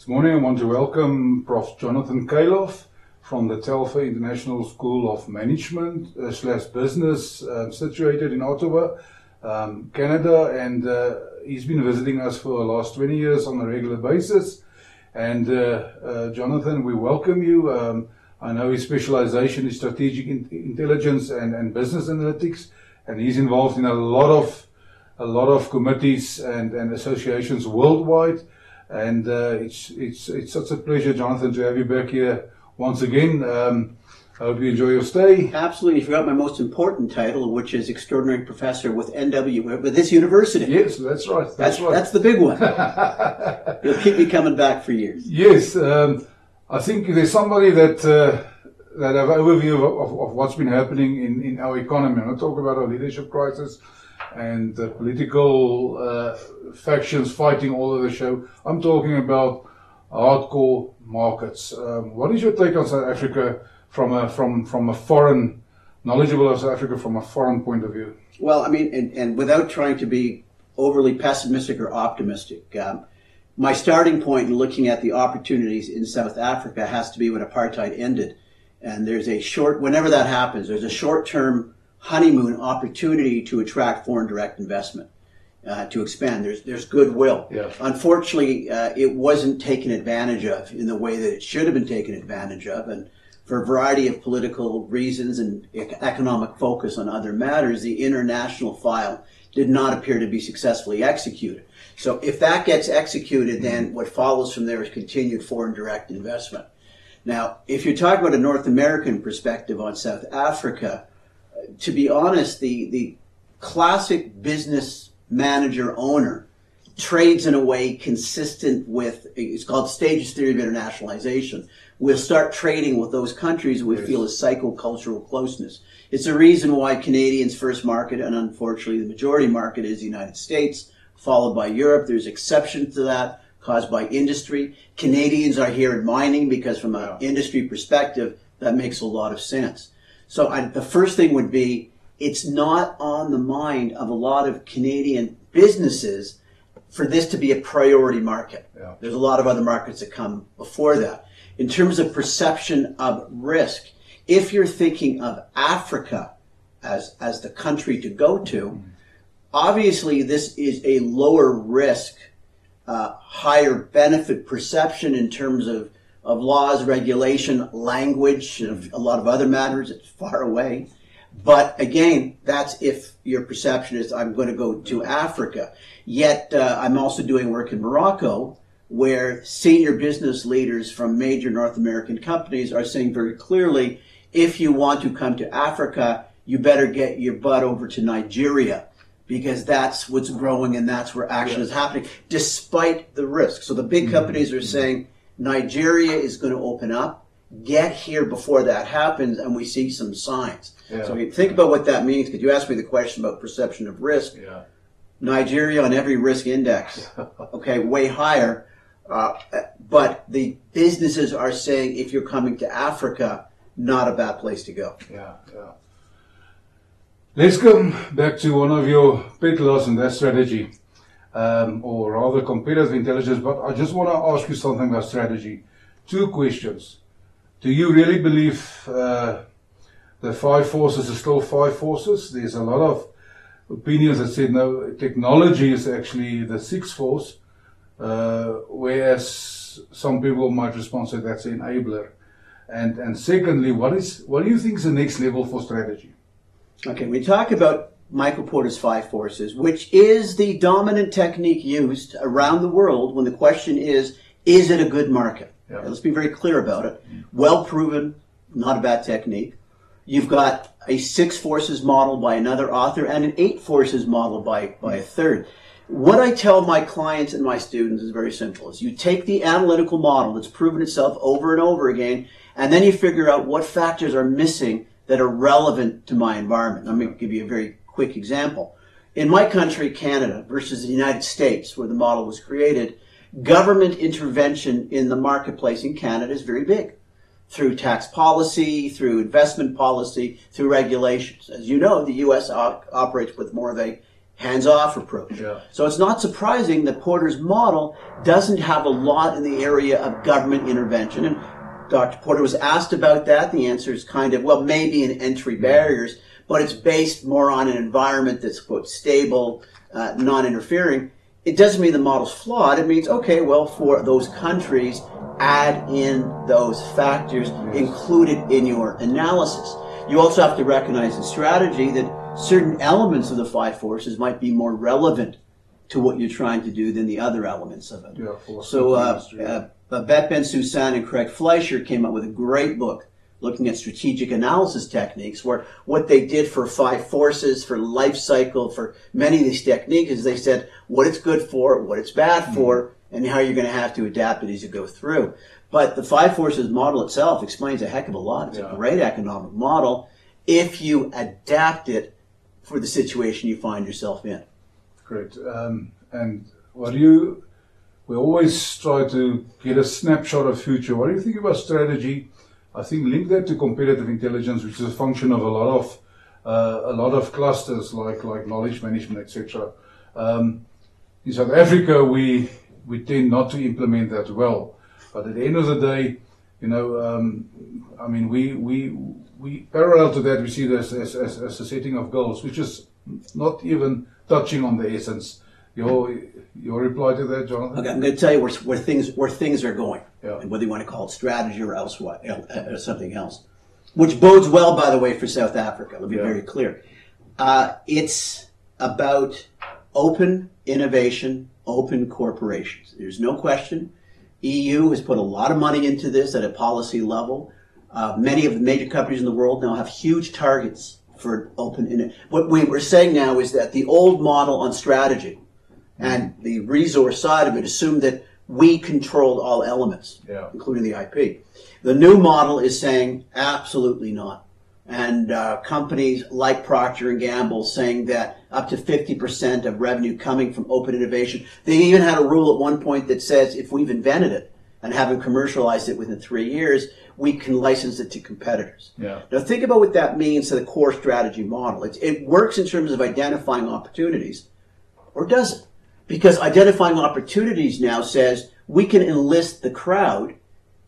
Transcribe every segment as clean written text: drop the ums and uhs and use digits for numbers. This morning I want to welcome Prof. Jonathan Kailoff from the Telfa International School of Management / Business, situated in Ottawa, Canada, and he's been visiting us for the last 20 years on a regular basis. And Jonathan, we welcome you. I know his specialization is strategic intelligence and business analytics, and he's involved in a lot of committees and associations worldwide. And it's such a pleasure, Jonathan, to have you back here once again. I hope you enjoy your stay. Absolutely. You forgot my most important title, which is Extraordinary Professor with NW, with this university. Yes, that's right. That's right. That's the big one. You'll keep me coming back for years. Yes. I think there's somebody that have an overview of what's been happening in our economy. I'm going to talk about our leadership crisis and the political factions fighting all over the show. I'm talking about hardcore markets. What is your take on South Africa from a foreign, knowledgeable of South Africa from a foreign point of view? Well, I mean, and without trying to be overly pessimistic or optimistic, my starting point in looking at the opportunities in South Africa has to be when apartheid ended. And there's a short, whenever that happens, there's a short-term honeymoon opportunity to attract foreign direct investment, to expand. There's goodwill. Yeah. Unfortunately, it wasn't taken advantage of in the way that it should have been taken advantage of. And for a variety of political reasons and economic focus on other matters, the international file did not appear to be successfully executed. So if that gets executed, then what follows from there is continued foreign direct investment. Now, if you're talking about a North American perspective on South Africa, to be honest, the classic business manager owner trades in a way consistent with, it's called stage theory of internationalization. We'll start trading with those countries we feel is psychocultural closeness. It's a reason why Canadians' first market, and unfortunately the majority market, is the United States, followed by Europe. There's exceptions to that caused by industry. Canadians are here in mining because from an industry perspective, that makes a lot of sense. So the first thing would be, it's not on the mind of a lot of Canadian businesses for this to be a priority market. Yeah. There's a lot of other markets that come before that. In terms of perception of risk, if you're thinking of Africa as the country to go to, obviously this is a lower risk, higher benefit perception in terms of laws, regulation, language, and a lot of other matters. It's far away. But again, that's if your perception is, I'm going to go to Africa. Yet, I'm also doing work in Morocco, where senior business leaders from major North American companies are saying very clearly, if you want to come to Africa, you better get your butt over to Nigeria, because that's what's growing and that's where action is happening, despite the risk. So the big companies are saying, Nigeria is going to open up. Get here before that happens, and we see some signs. Yeah. So think about what that means, because you asked me the question about perception of risk. Yeah. Nigeria on every risk index, way higher. But the businesses are saying, if you're coming to Africa, not a bad place to go. Yeah, yeah. Let's come back to one of your pet loss, and that strategy. Or rather competitive intelligence, but I just want to ask you something about strategy. Two questions. Do you really believe the five forces are still five forces? There's a lot of opinions that say, no, technology is actually the sixth force, whereas some people might respond to that's an enabler. And secondly, what do you think is the next level for strategy? Okay, we talk about Michael Porter's Five Forces, which is the dominant technique used around the world when the question is it a good market? Yeah. Let's be very clear about it. Well proven, not a bad technique. You've got a six forces model by another author and an eight forces model by a third. What I tell my clients and my students is very simple. Is you take the analytical model that's proven itself over and over again, and then you figure out what factors are missing that are relevant to my environment. Let me give you a very quick example. In my country, Canada, versus the United States, where the model was created, government intervention in the marketplace in Canada is very big, through tax policy, through investment policy, through regulations. As you know, the U.S. operates with more of a hands-off approach. Yeah. So it's not surprising that Porter's model doesn't have a lot in the area of government intervention. And Dr. Porter was asked about that. The answer is kind of, well, maybe in entry barriers, but it's based more on an environment that's, quote, stable, non-interfering. It doesn't mean the model's flawed. It means, okay, well, for those countries, add in those factors included in your analysis. You also have to recognize in strategy that certain elements of the five forces might be more relevant to what you're trying to do than the other elements of it. Yeah, so Beth Ben-Susan and Craig Fleischer came up with a great book looking at strategic analysis techniques, where what they did for five forces, for life cycle, for many of these techniques is they said what it's good for, what it's bad for, and how you're going to have to adapt it as you go through. But the five forces model itself explains a heck of a lot. It's a great economic model if you adapt it for the situation you find yourself in. Great. And what do you, we always try to get a snapshot of future. What do you think about strategy? I think link that to competitive intelligence, which is a function of a lot of clusters like knowledge management, etc. In South Africa, we tend not to implement that well. But at the end of the day, you know, I mean, we parallel to that, we see this as a setting of goals, which is not even touching on the essence. Your reply to that, Jonathan? Okay, I'm going to tell you where things are going, and whether you want to call it strategy or else what, or something else, which bodes well, by the way, for South Africa. Let me be very clear. It's about open innovation, open corporations. There's no question. EU has put a lot of money into this at a policy level. Many of the major companies in the world now have huge targets for open innovation. What we're saying now is that the old model on strategy and the resource side of it assumed that we controlled all elements, including the IP. The new model is saying absolutely not. And companies like Procter & Gamble saying that up to 50% of revenue coming from open innovation. They even had a rule at one point that says if we've invented it and haven't commercialized it within 3 years, we can license it to competitors. Yeah. Now think about what that means to the core strategy model. It works in terms of identifying opportunities, or does it? Because identifying opportunities now says we can enlist the crowd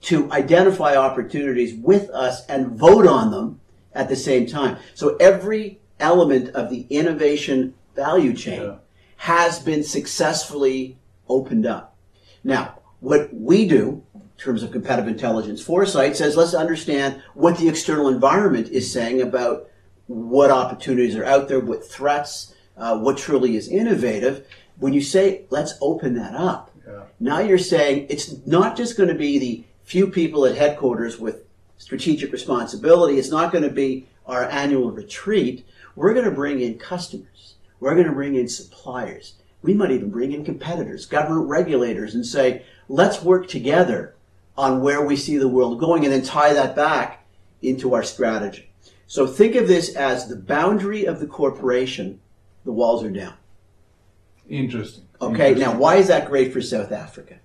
to identify opportunities with us and vote on them at the same time. So every element of the innovation value chain has been successfully opened up. Now, what we do in terms of competitive intelligence foresight says let's understand what the external environment is saying about what opportunities are out there, what threats, what truly is innovative. When you say let's open that up, now you're saying it's not just going to be the few people at headquarters with strategic responsibility. It's not going to be our annual retreat. We're going to bring in customers. We're going to bring in suppliers. We might even bring in competitors, government regulators, and say, let's work together on where we see the world going and then tie that back into our strategy. So think of this as the boundary of the corporation. The walls are down. Interesting. Okay, now why is that great for South Africa?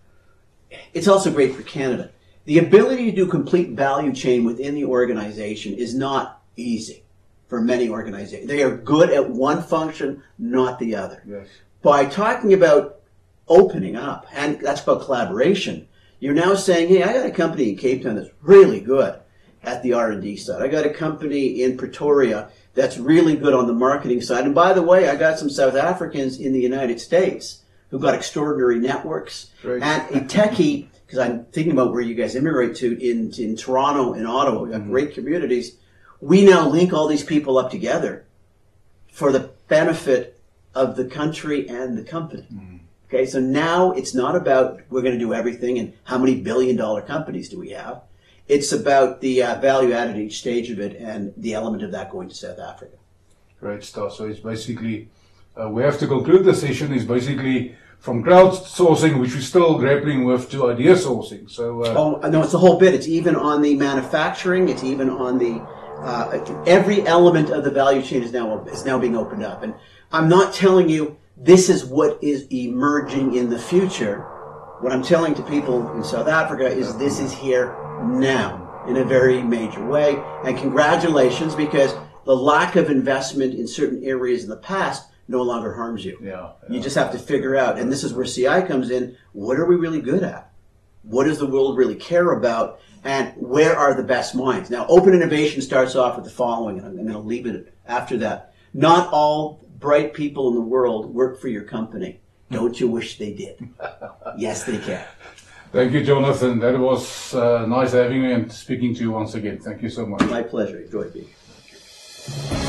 It's also great for Canada. The ability to do complete value chain within the organization is not easy for many organizations. They are good at one function, not the other. Yes. By talking about opening up, and that's about collaboration, you're now saying, hey, I got a company in Cape Town that's really good at the R&D side. I got a company in Pretoria that's really good on the marketing side. And by the way, I got some South Africans in the United States who've got extraordinary networks. Great. And a techie, because I'm thinking about where you guys immigrate to, in Toronto and Ottawa. We've got great communities. We now link all these people up together for the benefit of the country and the company. Okay, so now it's not about we're going to do everything and how many billion-dollar companies do we have. It's about the value added at each stage of it and the element of that going to South Africa. Great stuff. So it's basically, we have to conclude the session, is basically from crowdsourcing, which we're still grappling with, to idea sourcing. So, oh, no, it's the whole bit. It's even on the manufacturing. It's even on the, every element of the value chain is now being opened up. And I'm not telling you this is what is emerging in the future. What I'm telling to people in South Africa is this is here now in a very major way. And congratulations, because the lack of investment in certain areas in the past no longer harms you. Yeah. You just have to figure out, and this is where CI comes in, what are we really good at? What does the world really care about? And where are the best minds? Now, open innovation starts off with the following, and I'm going to leave it after that. Not all bright people in the world work for your company. Don't you wish they did? Yes, they can. Thank you, Jonathan. That was nice having me and speaking to you once again. Thank you so much. My pleasure. Enjoyed being here.